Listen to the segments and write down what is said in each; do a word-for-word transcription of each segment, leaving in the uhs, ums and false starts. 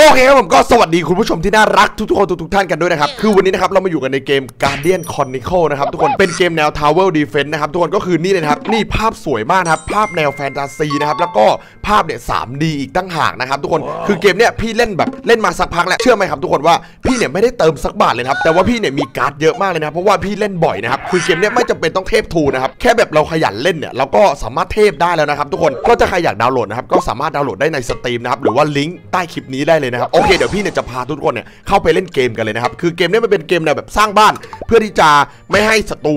โอเคครับผมก็สวัสดีคุณผู้ชมที่น่ารักทุกๆคนทุกๆท่านกันด้วยนะครับคือวันนี้นะครับเรามาอยู่กันในเกม Guardian Chronicle นะครับทุกคนเป็นเกมแนว Tower Defense นะครับทุกคนก็คือนี่เลยครับนี่ภาพสวยมากครับภาพแนวแฟนตาซีนะครับแล้วก็ภาพเนี่ย ทรีดี อีกตั้งหากนะครับทุกคนคือเกมเนี่ยพี่เล่นแบบเล่นมาสักพักแล้วเชื่อไหมครับทุกคนว่าพี่เนี่ยไม่ได้เติมสักบาทเลยครับแต่ว่าพี่เนี่ยมีการ์ดเยอะมากเลยนะเพราะว่าพี่เล่นบ่อยนะครับคือเกมเนี่ยไม่จำเป็นต้องเทพทูนะครับแค่แบบเราขยันเล่นเนี่ยเราก็สามารถเทพได้แล้วนะครับทุกคนก็จะใครอยากดาวน์โหลดนะครับก็สามารถดาวน์โหลดได้ในสตรีมนะครับหรือว่าลิงก์ใต้คลิปนี้ได้เลยนะครับโอเคเดี๋ยวพี่เนี่ยจะพาทุกคนเนี่ยเข้าไปเล่นเกมกันเลยนะครับคือเกมเนี่ยมันเป็นเกมแนวแบบสร้างบ้านเพื่อที่จะไม่ให้ศัตรู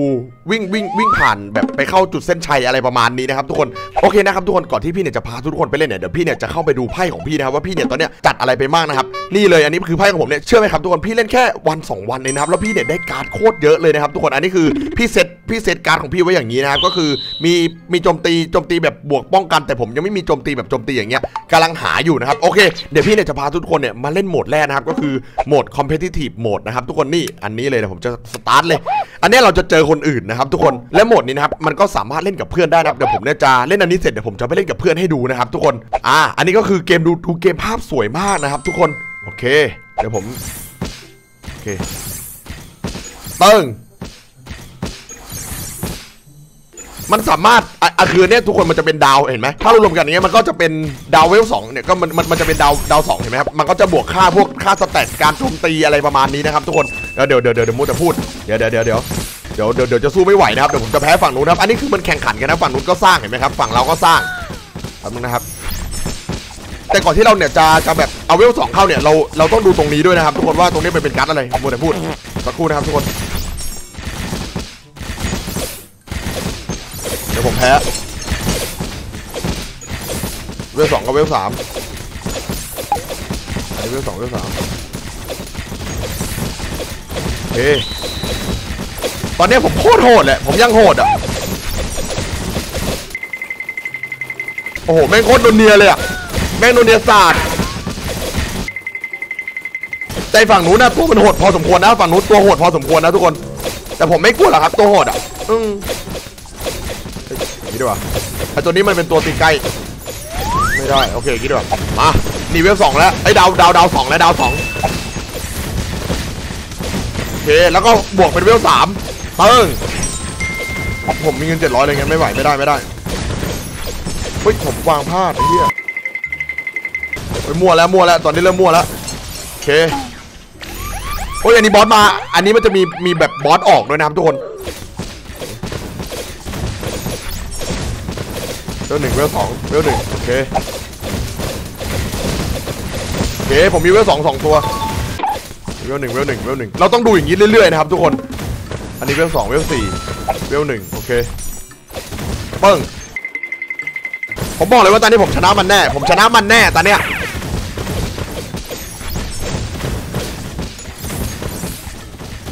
วิ่งวิ่งวิ่งผ่านแบบไปเข้าจุดเส้นชัยอะไรประมาณนี้นะครับทุกคนโอเคนะครับทุกคนก่อนที่พี่เนี่ยจะพาทุกคนไปเล่นเนี่ยเดี๋ยวพี่เนี่ยจะเข้าไปดูไพ่ของพี่นะครับว่าพี่เนี่ยตอนเนี้ยจัดอะไรไปมากนะครับนี่เลยอันนี้คือไพ่ของผมเนี่ยเชื่อไหมครับทุกคนพี่เล่นแค่วันสองวันเลยนะครับแล้วพี่เนี่ยได้การ์ดโคตรเยอะเลยนะครับทุกคนอันนี้คือพี่เซตพี่เซตการ์ดของพี่ไว้อย่างนี้นะครับก็คือมีมีโจมตีโจมตีแบบบวกป้องกันแต่ผมยังไม่มีโจมตีแบบโจมตีอย่างเงี้ยกำลังหาอยู่นะครับโอเคเดี๋ยวพี่เนี่ยจะพาทุกคนเนี่ยมาเล่นโหมดแรกนะครับก็คือโหมด competitive โหมดนะครับทุกคนนี่อันนี้เลยนะผมจะสตาร์ทเลยอันนี้เราจะเจอคนอื่นนะครับทุกคนและโหมดนี้นะครับมันก็สามารถเล่นกับเพื่อนได้นะครับเดี๋ยวผมเนี่ยจะเล่นอันนี้เสร็จเดี๋ยวผมจะไปเล่นกับเพื่อนให้ดูนะครับทุกคนอ่าอันนี้ก็คือเกมดูดูเกมภาพสวยมากนะครับทุกคนโอเคเดี๋ยวผมโอเคเติ้งมันสามารถอ่ะคือเนี่ยทุกคนมันจะเป็นดาวเห็นไหมถ้ารวมกันอย่างเงี้ยมันก็จะเป็นดาวเวลสองเนี่ยก็มันมันจะเป็นดาวดาวสองเห็นไหมครับมันก็จะบวกค่าพวกค่าสแตทการโจมตีอะไรประมาณนี้นะครับทุกคนเดี๋ยวเดี๋ยวเดี๋ยวเดี๋ยวมูจะพูดเดี๋ยวเดี๋ยวเดี๋ยวเดี๋ยวเดี๋ยวเดี๋ยวจะสู้ไม่ไหวนะครับเดี๋ยวผมจะแพ้ฝั่งนู้นครับอันนี้คือมันแข่งขันกันนะฝั่งนู้นก็สร้างเห็นไหมครับฝั่งเราก็สร้างแป๊บนึงนะครับแต่ก่อนที่เราเนี่ยจะจะแบบเอาเวลสองเข้าเนี่ยเราเราต้องดูตรงนี้ด้วยนะครับทุกคนว่าตรงนี้มันเป็นการ์ดอะไรมูจะพูดสักครู่นะครับทุกคนเดี๋ยวผมแพ้เวลสองกับเวลสามอันนี้เวลสองเวลสามเฮ้ตอนนี้ผมโคตรโหดแหละผมยังโหดอ่ะโอ้โหแม่งโคตรโดนเนียเลยอ่ะแม่งโดนเนียศาสตร์แต่ฝั่งนู้นนะตัวมันโหดพอสมควรนะฝั่งนู้นตัวโหดพอสมควรนะทุกคนแต่ผมไม่กลัวหรอกครับตัวโหดอ่ะอืมดีกว่าไอตัวนี้มันเป็นตัวตีใกล้ไม่ได้โอเคคิดดีกว่ามาหนีเวฟสองแล้วไอดาวดาวดาวสองแล้วดาวสองโอเคแล้วก็บวกเป็นเวฟสามเติ้งผมมีเงินเจ็ดร้อยอะไรเงี้ยไม่ไหวไม่ได้ไม่ได้เฮ้ยผมวางพลาดไอ้เหี้ยโอ้ยมั่วแล้วมั่วแล้วตอนนี้เริ่มมั่วแล้วโอเคโอ้ยอันนี้บอสมาอันนี้มันจะมีมีแบบบอสออกด้วยนะครับทุกคนเวลหนึ่งเวลสองเวลหนึ่งโอเคโอเคผมมีเวลสองสองตัวเวลหนึ่งเวลหนึ่งเวลหนึ่งเราต้องดูอย่างนี้เรื่อยๆนะครับทุกคนอันนี้เวลสองเวลสี่เวลหนึ่งโอเคเบิ้งผมบอกเลยว่าตอนนี้ผมชนะมันแน่ผมชนะมันแน่ตอนเนี้ย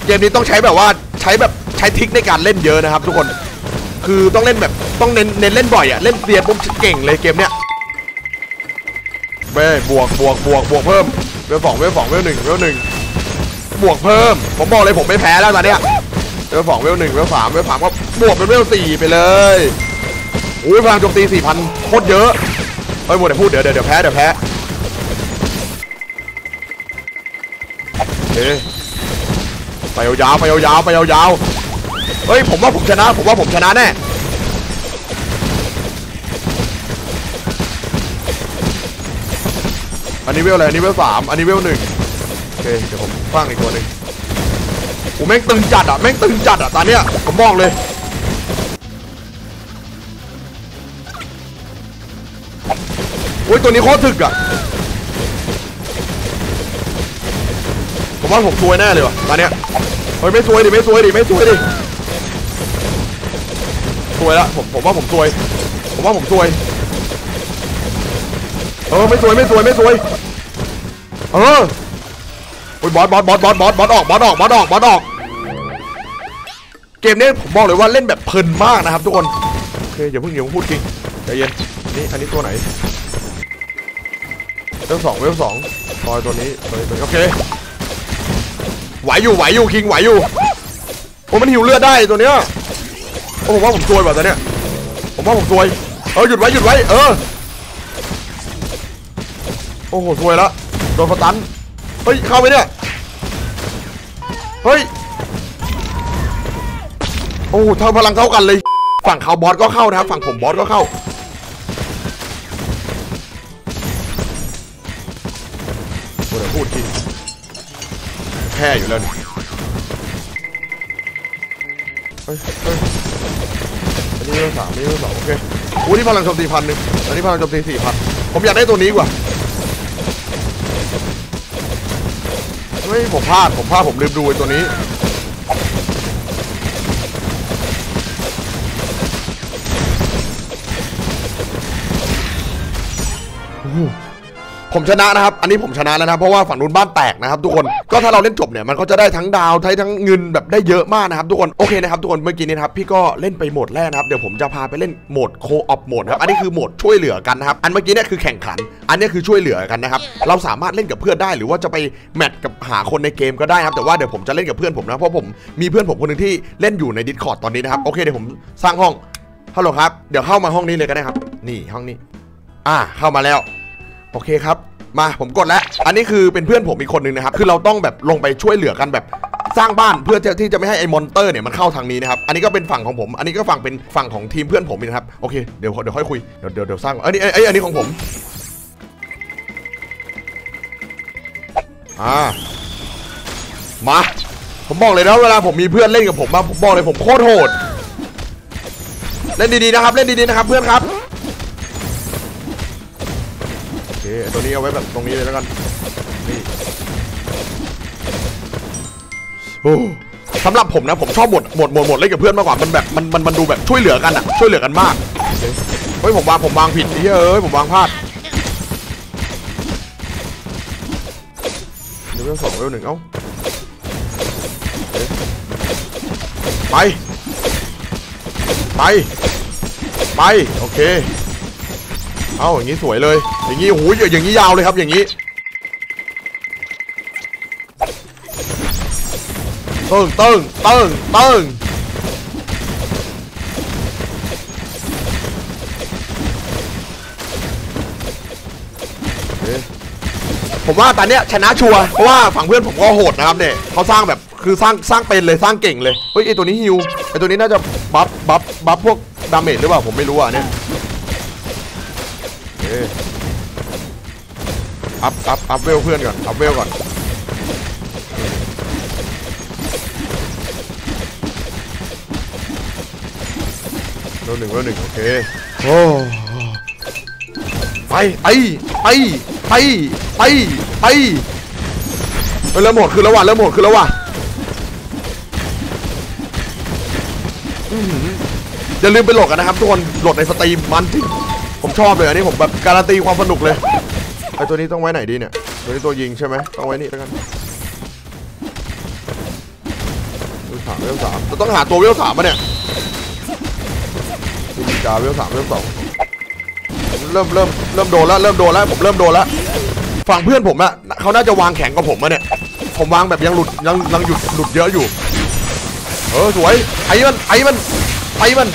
เกมนี้ต้องใช้แบบว่าใช้แบบใช้ทริคในการเล่นเยอะนะครับทุกคนคือต้องเล่นแบบต้องเน้นเน้นเล่นบ่อยอ่ะเล่นเตียนปุ๊บเก่งเลยเกมเนี้ยเบ้บวกบวกบวกบวกเพิ่มเวลสองเวลสองเวลหนึ่งเวลหนึ่งบวกเพิ่มผมบอกเลยผมไม่แพ้แล้วตอนเนี้ยเวลสองเวลหนึ่งเวลสามเวลสามก็บวกเป็นเวลสี่ไปเลยอุ้ยพลังโจมตีสี่พันโคตรเยอะเฮ้ยหมดแต่พูดเดี๋ยวเดี๋ยวแพ้เดี๋ยวแพ้เฮ้ยไปยาวๆไปยาวๆไปยาวๆเฮ้ยผมว่าผมชนะผมว่าผมชนะแน่อันนี้เวลอะไรอันนี้เวลสามอันนี้เวลหนึ่งโอเคเดี๋ยวผมสร้างอีกตัวหนึ่งผมแม่งตึงจัดอ่ะแม่งตึงจัดอ่ะตอนเนี้ยผมบอกเลยโอ้ยตัวนี้โคตรถึกอ่ะผมว่าผมซวยแน่เลยว่ะตอนเนี้ยเฮ้ยไม่ซวยดิไม่ซวยดิไม่ซวยดิซวยละผมผมว่าผมซวยผมว่าผมซวยเออไม่ซวยไม่ซวยไม่ซวยเออโอ้ยบอสบอสบอสบอสบอสบอสออกบอสออกบอสออกบอสออกเกมนี้ผมบอกเลยว่าเล่นแบบเพลินมากนะครับทุกคนโอเคอย่าเพิ่งอย่าเพิ่งพูดจริงใจเย็นนี่อันนี้ตัวไหนเวลสองเวลสองซอยตัวนี้ตัวนี้โอเคไหวอยู่ไหวอยู่คิงไหวอยู่โอ้มันหิวเลือดได้ตัวเนี้ยผมว่าผมซวยแบบตอนเนี้ยผมว่าผมซวยเออหยุดไว้หยุดไว้เออโอ้โหซวยละโด ดนสตันเฮ้ยเข้าไปเนี่ยเฮ้ยโอ้เท่าพลังเท่ากันเลยฝั่งเขาบอสก็เข้านะครับฝั่งผมบอสก็เข้าโอ้เดี๋ยวพูดจริงแพ้อยู่แล้วเฮ้ยเฮ้ยอันนี้เราสามนี่เราสองโอเคอู้นี่พลังโจมตีพันหนึ่งอันนี้พลังโจมตีสี่พันผมอยากได้ตัวนี้กว่าเฮ้ยผมพลาดผมพลาดผมลืมดูไอ้ตัวนี้ผมชนะนะครับอันนี้ผมชนะแล้วนะเพราะว่าฝั่งนู้นบ้านแตกนะครับทุกคนก็ถ้าเราเล่นจบเนี่ยมันก็จะได้ทั้งดาวได้ทั้งเงินแบบได้เยอะมากนะครับทุกคนโอเคนะครับทุกคนเมื่อกี้นี้ครับพี่ก็เล่นไปโหมดแรกนะครับเดี๋ยวผมจะพาไปเล่นโหมดโคออฟโหมดครับอันนี้คือโหมดช่วยเหลือกันนะครับอันเมื่อกี้เนี่ยคือแข่งขันอันนี้คือช่วยเหลือกันนะครับเราสามารถเล่นกับเพื่อนได้หรือว่าจะไปแมตช์กับหาคนในเกมก็ได้ครับแต่ว่าเดี๋ยวผมจะเล่นกับเพื่อนผมนะเพราะผมมีเพื่อนผมคนนึงที่เล่นอยู่ใน Discord ตอนนี้นะครับโอเคเดี๋ยวผมสร้างห้องฮัลโหลครับเดี๋ยวเข้ามาห้องนี้เลยก็ได้ครับนี่ห้องนี้อ่าเข้ามาแล้วโอเคครับมาผมกดแล้วอันนี้คือเป็นเพื่อนผมอีกคนนึงนะครับคือเราต้องแบบลงไปช่วยเหลือกันแบบสร้างบ้านเพื่อที่จะไม่ให้ไอ้มอนเตอร์เนี่ยมันเข้าทางนี้นะครับอันนี้ก็เป็นฝั่งของผมอันนี้ก็ฝั่งเป็นฝั่งของทีมเพื่อนผมนะครับโอเคเดี๋ยวเดี๋ยวค่อยคุยเดี๋ยวเดี๋ยวสร้างอันนี้ไอ้อันนี้ของผมอ่ามาผมบอกเลยนะเวลาผมมีเพื่อนเล่นกับผมมาผมบอกเลยผมโคตรโหดเล่นดีๆนะครับเล่นดีๆนะครับเพื่อนครับตัวนี้เอาไว้แบบตรงนี้เลยแล้วกันนี่โอ้สำหรับผมนะผมชอบหมดหมดหมดหมดเล่นกับเพื่อนมากกว่ามันแบบมันมันมันดูแบบช่วยเหลือกันอะช่วยเหลือกันมากเฮ้ยผมวางผมวางผิดเฮ้ยผมวางพลาดเดี๋ยวสองเร็วหนึ่งเอ้าไปไปไปโอเคเอาอย่างนี้สวยเลยอย่างนี้โอ้โหอย่างนี้ยาวเลยครับอย่างนี้เติ้งเติ้งเติ้งเติ้งผมว่าตอนเนี้ยชนะชัวร์เพราะว่าฝั่งเพื่อนผมก็โหดนะครับเนี่ยเขาสร้างแบบคือสร้างสร้างเป็นเลยสร้างเก่งเลยเฮ้ยไอตัวนี้ฮิวไอตัวนี้น่าจะบัฟบัฟบัฟพวกดาเมจหรือเปล่าผมไม่รู้อ่ะเนี่ยอัพอัพอัพเวลเพื่อนก่อนอัพเวลก่อนเวลหนึ่งเวลหนึ่งโอเคโอ้ไปไปไปไปไปไปเริ่มหมดคือแล้วว่ะเริ่มหมดคือแล้วว่ะอย่าลืมไปโหลดกันนะครับทุกคนโหลดในสตรีมมันจริงผมชอบเลยอันนี้ผมแบบการันตีความสนุกเลยไอตัวนี้ต้องไว้ไหนดีเนี่ยตัวนี้ตัวยิงใช่ไหมต้องไว้นี่แล้วกันเวลสามเวลสามเราต้องหาตัวเวลสามมาเนี่ยตีกาเวลสามเวลสองเริ่มเริ่มเริ่มโดนแล้วเริ่มโดนแล้วผมเริ่มโดนแล้วฝั่งเพื่อนผมอะเขาน่าจะวางแข็งกว่าผมมาเนี่ยผมวางแบบยังหลุดยังยังหยุดหลุดเยอะอยู่เออสวยไอ้มันไอ้มันไอ้มัน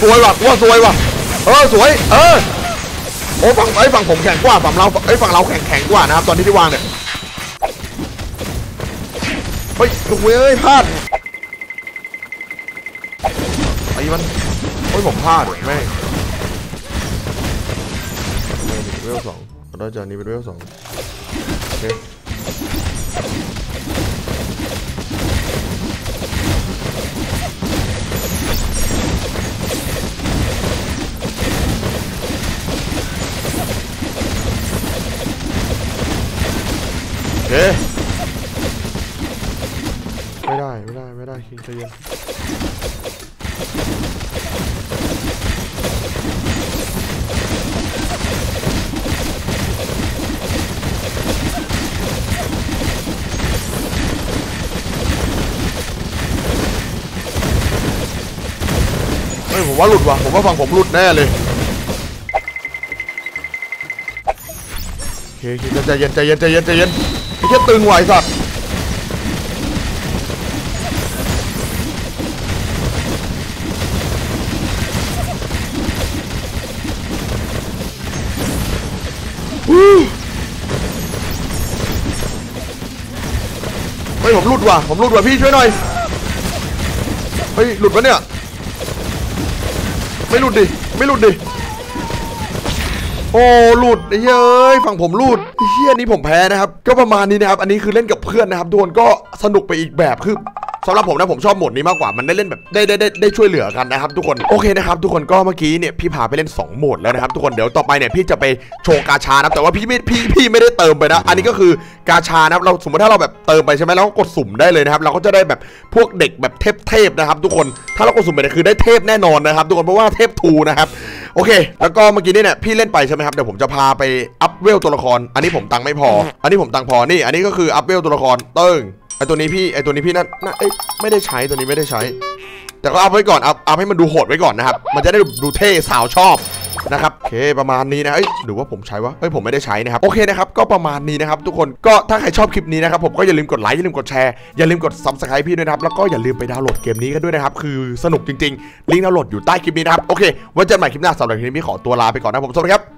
สวยว่ะว่าสวยว่ะเออสวยเออโอ้ฝั่งไอ้ฝั่งผมแข็งกว่าฝั่งเราไอ้ฝั่งเราแข็งแข็งกว่านะครับตอนนี้ที่วางเนี่ยเฮ้ยลูกเว้ยพลาดไอ้มันเฮ้ยผมพลาดแม่งเวลสองเราจะนี่เป็นเวลสองโอเคโอเคไม่ได้ไม่ได้ไม่ได้คิงใจเย็นเฮ้ยผมว่าหลุดว่ะผมว่าฝั่งผมหลุดแน่เลยโอเคคิงใจเย็นใจเย็นใจเย็นใจเย็นแค่ตึงไหวสัตว์ ฮ้ยผมหลุดว่ะผมหลุดว่ะพี่ช่วยหน่อยเฮ้ยหลุดวะเนี่ยไม่หลุดดิไม่หลุดดิโอ้หลุดไอ้เหี้ยเอ้ยฝั่งผมหลุดไอ้เหี้ยนี้ผมแพ้นะครับก็ประมาณนี้นะครับอันนี้คือเล่นกับเพื่อนนะครับทุกคนก็สนุกไปอีกแบบคือสำหรับผมนะผมชอบโหมดนี้มากกว่ามันได้เล่นแบบได้ได้ได้ได้ช่วยเหลือกันนะครับทุกคนโอเคนะครับทุกคนก็เมื่อกี้เนี่ยพี่พาไปเล่นสองโหมดแล้วนะครับทุกคนเดี๋ยวต่อไปเนี่ยพี่จะไปโชว์กาชานะแต่ว่าพี่ไม่พี่พี่ไม่ได้เติมไปนะอันนี้ก็คือกาชานะครับเราสมมติถ้าเราแบบเติมไปใช่ไหมเราก็กดสุ่มได้เลยนะครับเราก็จะได้แบบพวกเด็กแบบเทพเทพนะครับทุกคนถ้าเรากดสุ่มไปเนี่ยคือได้เทพแน่นอนนะครับทุกคนเพราะว่าเทพทูนะครับโอเคแล้วก็เมื่อกี้นี่เนี่ยพี่เล่นไปใช่ไหมครับเดี๋ยวผมจะพาไปอัพเวลตัวละครอันนี้ผมตังไม่พออันนี้ผมตังพอนี่อันนี้ก็คืออัพเวลตัวละครเติ้งไอตัวนี้พี่ไอตัวนี้พี่นั่นน่าเอ้ยไม่ได้ใช้ตัวนี้ไม่ได้ใช้แต่ก็อัพไว้ก่อนอัพอัพให้มันดูโหดไว้ก่อนนะครับมันจะได้ดูเท่สาวชอบนะครับโอเคประมาณนี้นะเอ้ยหรือว่าผมใช้วะเอ้ยผมไม่ได้ใช้นะครับโอเคนะครับก็ประมาณนี้นะครับทุกคนก็ถ้าใครชอบคลิปนี้นะครับผมก็อย่าลืมกดไลค์อย่าลืมกดแชร์อย่าลืมกด ซับสไครบ์ พี่ด้วยนะครับแล้วก็อย่าลืมไปดาวน์โหลดเกมนี้กันด้วยนะครับคือสนุกจริงๆลิงก์ดาวน์โหลดอยู่ใต้คลิปนี้นะครับโอเคไว้เจอกันใหม่คลิปหน้าสำหรับคลิปนี้ขอตัวลาไปก่อนนะผมสวัสดีครับ